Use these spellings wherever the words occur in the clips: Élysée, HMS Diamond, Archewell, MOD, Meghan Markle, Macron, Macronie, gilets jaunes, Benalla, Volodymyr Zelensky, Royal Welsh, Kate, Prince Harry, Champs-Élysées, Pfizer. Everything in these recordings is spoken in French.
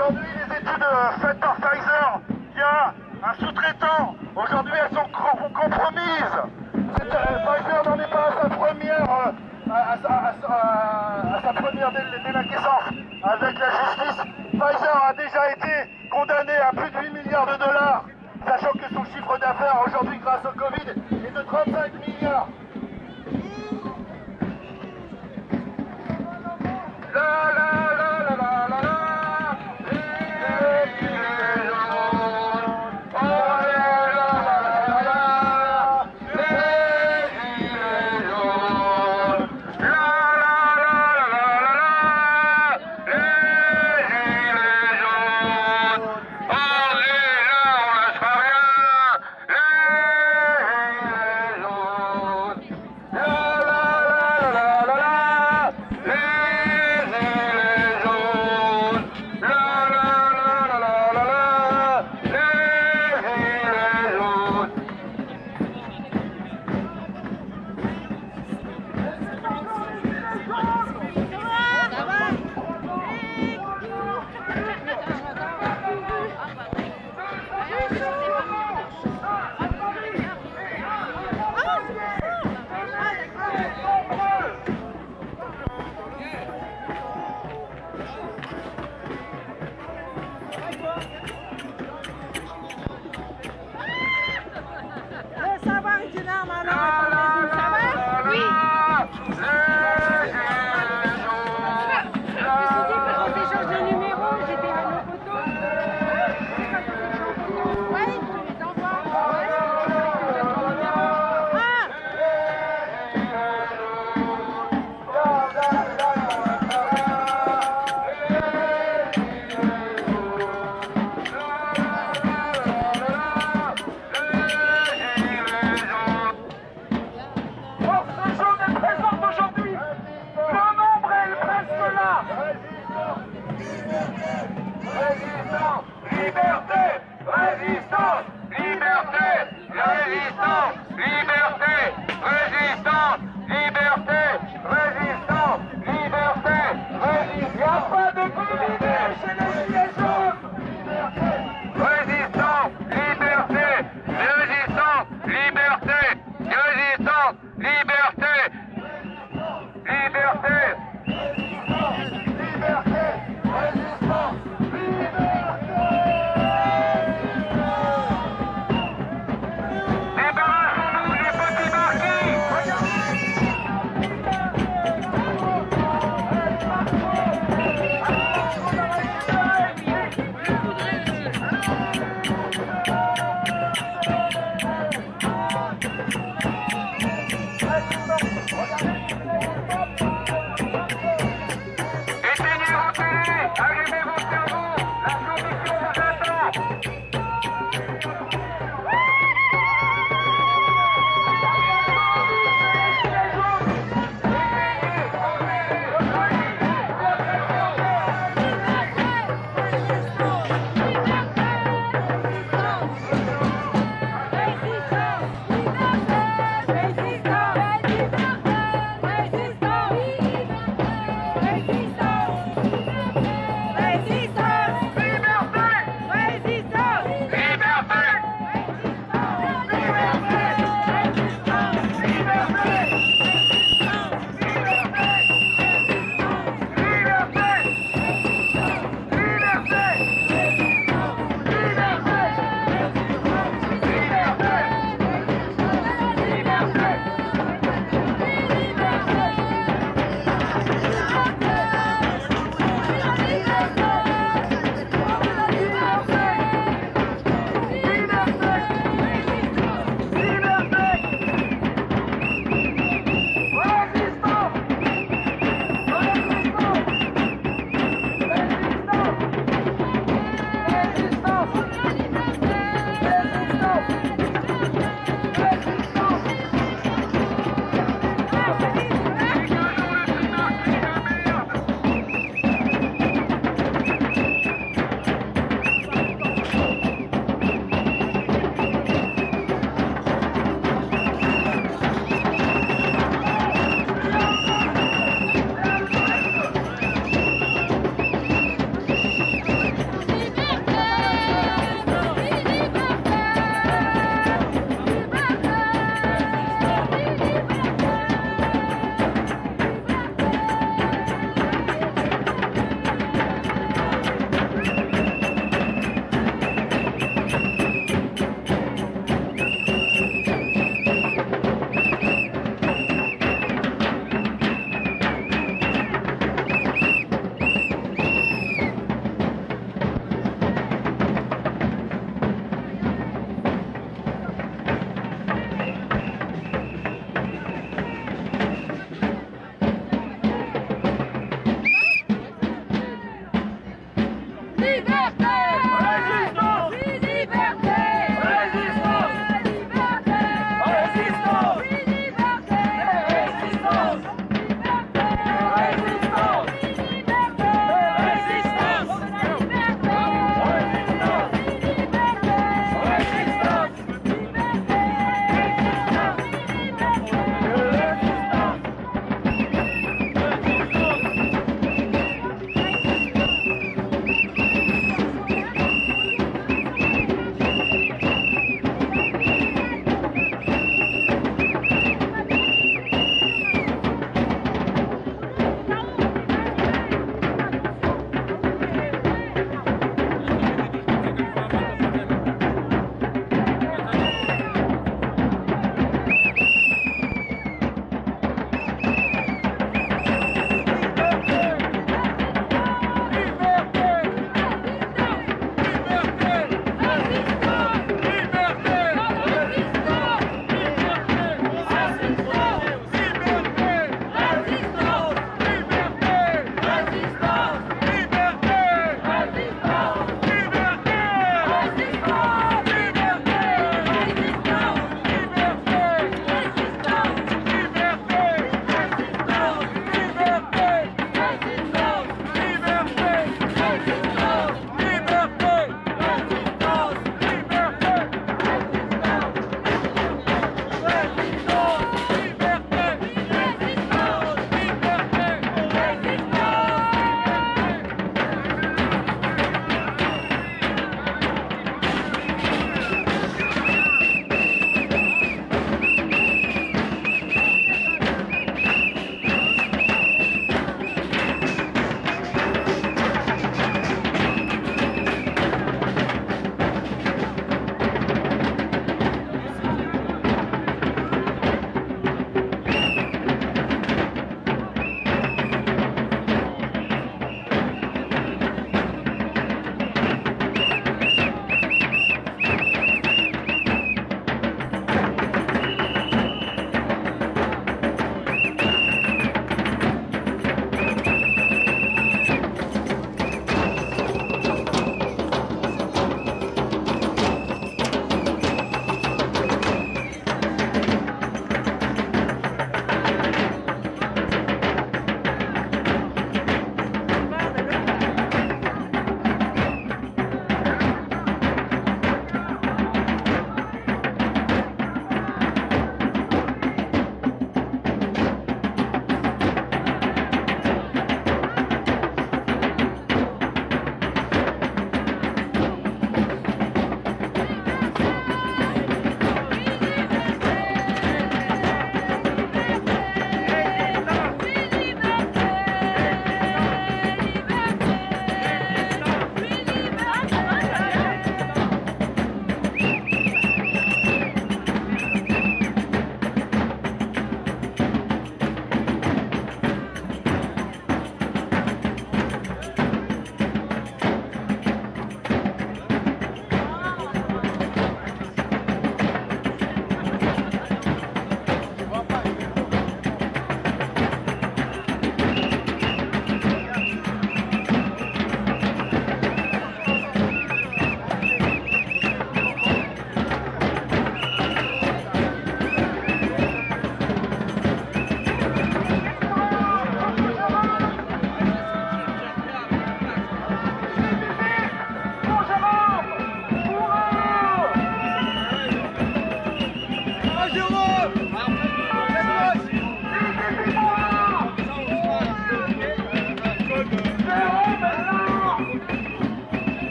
Aujourd'hui, les études faites par Pfizer, il y a un sous-traitant. Aujourd'hui, elles sont compromises. Pfizer n'en est pas à sa première, délinquescence avec la justice. Pfizer a déjà été condamné à plus de 8 milliards de dollars, sachant que son chiffre d'affaires aujourd'hui, grâce au Covid, est de 35 milliards.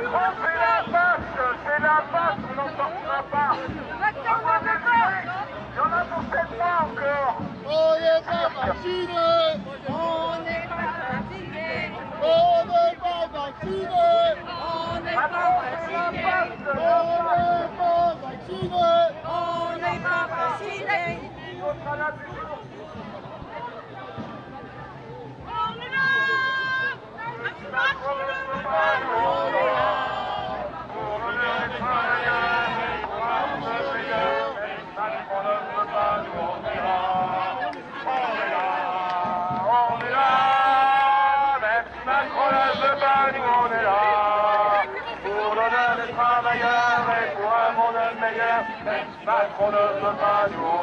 Macron, c'est la passe, on n'en sortira pas. Il y en a pour 7 mois encore. On n'est pas vaccinés. On n'est pas vaccinés. On n'est pas vaccinés. On n'est pas vaccinés. On n'est pas vaccinés. Macron ne veut pas, nous on est là. On est là. Macron ne veut pas, nous on est là. C'est pour un monde meilleur, mais Macron ne veut pas, nous on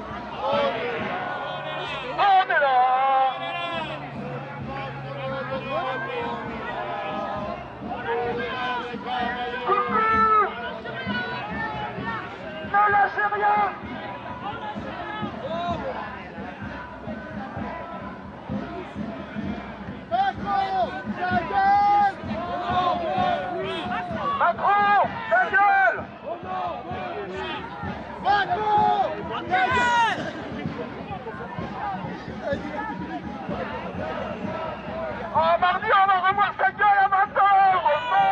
On est là. Oh, mardi, on va revoir sa gueule à 20h. Oh, non.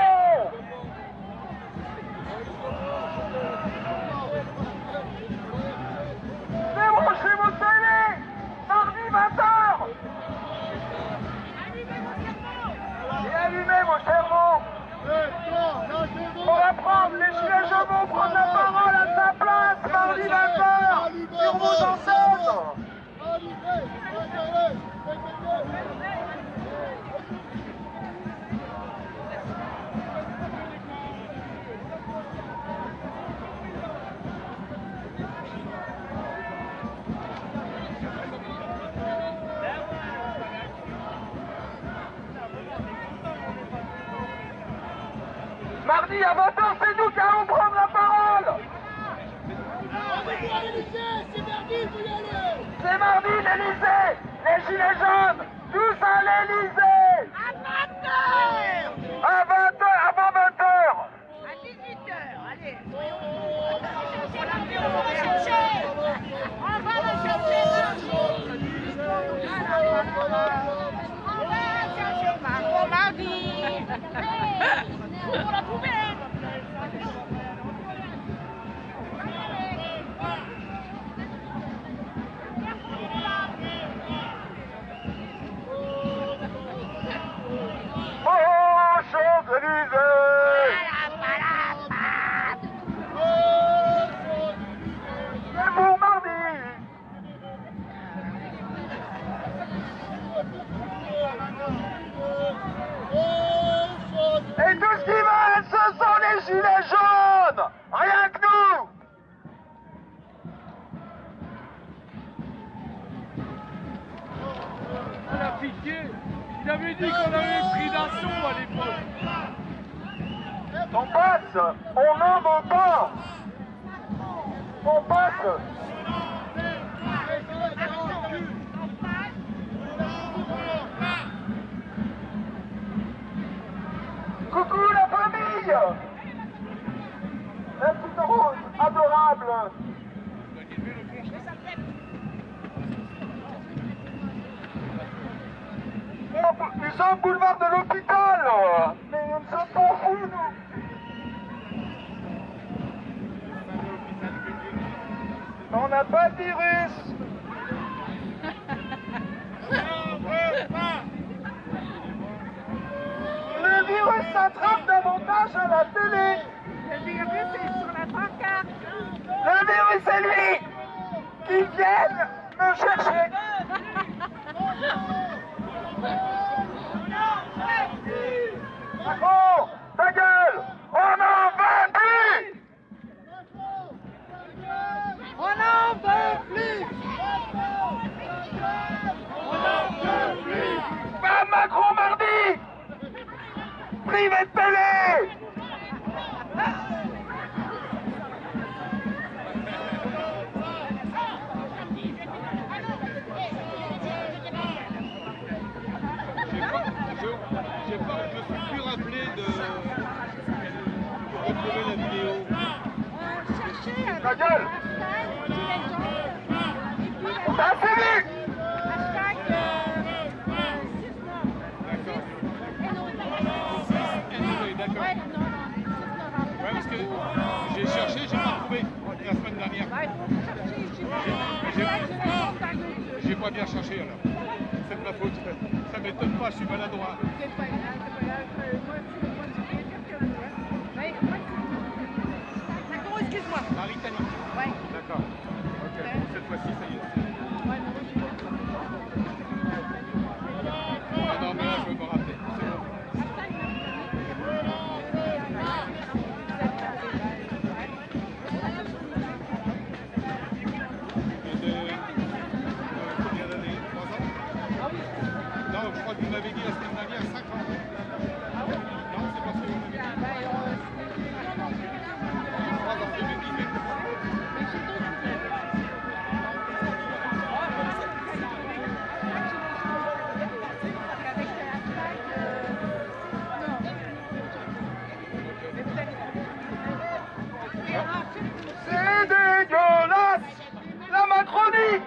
Débranchez vos télés. Mardi, 20h. Et allumez vos cerveaux. On va prendre les gilets jaunes, prendre la parole à sa place. Mardi, 20h. Et on vous entend. Mardi à 20h, c'est nous qui allons prendre la parole. C'est mardi, l'Élysée, les gilets jaunes, tous à l'Élysée. À 20h, avant 20h. À 18h, allez. On va chercher. On va le chercher. On va chercher mardi. Pour la poubelle. Oh, Champs-Élysées. C'est bon mardi. Et tout ce qui va, ce sont les gilets jaunes! Rien que nous! On a piqué! Il avait dit qu'on avait pris d'assaut à l'époque! On passe! On n'en veut pas! On passe! Coucou la famille! La petite rose adorable! Nous sommes boulevard de l'hôpital! Mais nous ne sommes pas fous, nous! On n'a pas de virus! Le virus s'attrape davantage à la télé. Le virus est sur la pancarte. Le virus c'est lui qui vient me chercher. Macron, ta gueule, on en veut plus. On en veut plus. On en veut plus. Pas Macron mardi. Privé de télé. gueule. Assez vite. J'ai cherché, j'ai pas trouvé la semaine dernière. J'ai pas bien cherché alors. C'est de ma faute. Ça m'étonne pas, je suis maladroit. Macron, excuse-moi. Marie-Tanie. Ouais. D'accord. Ok. Cette fois-ci, ça y est. Ah non, mais là, je veux me rappeler. C'est bon. Vous m'avez dit la semaine dernière 5 ans. Non, c'est parce que vous m'avez dit. Je crois dans 2018. C'est dégueulasse. La Macronie.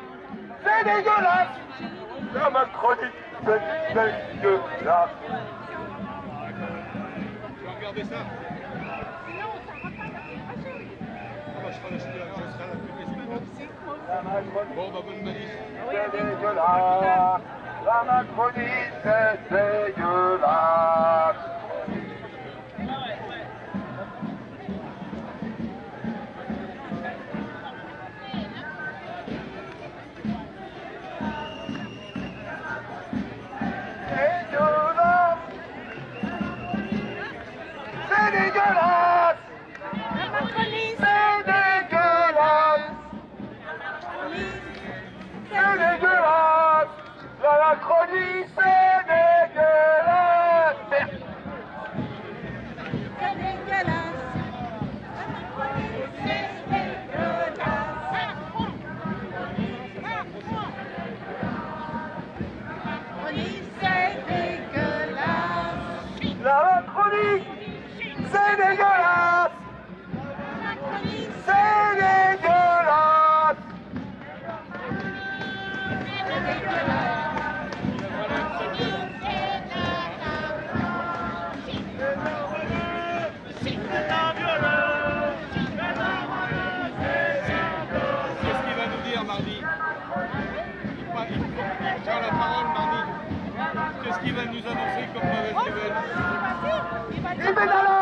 C'est dégueulasse. La Macronie. C'est dégueulasse. Tu vas regarder ça. Sinon, ça ne va pas la prochaine. Je serai là toutes les semaines. Bon, bah, bonne manif. C'est dégueulasse. La Macronie, c'est dégueulasse. C'est pareil.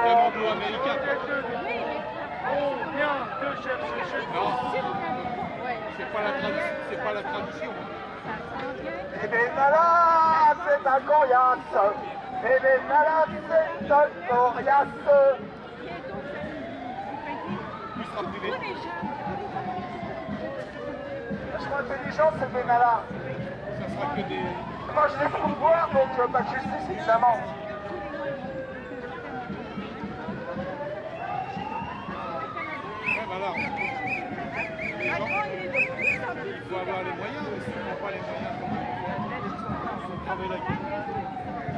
demande aux Américains. On vient de chercher chez nous. C'est pas la tradition. Et bien là, c'est un coriace. Et bien là, c'est un coriace. Plus rapide. Je suis intelligent, c'est Benalla. Ça sera que des... Moi je l'ai fait voir, donc je veux pas de justice, évidemment. Ouais, bah là, les gens, il faut avoir les moyens, mais si on n'a pas les moyens, on travaille la gueule.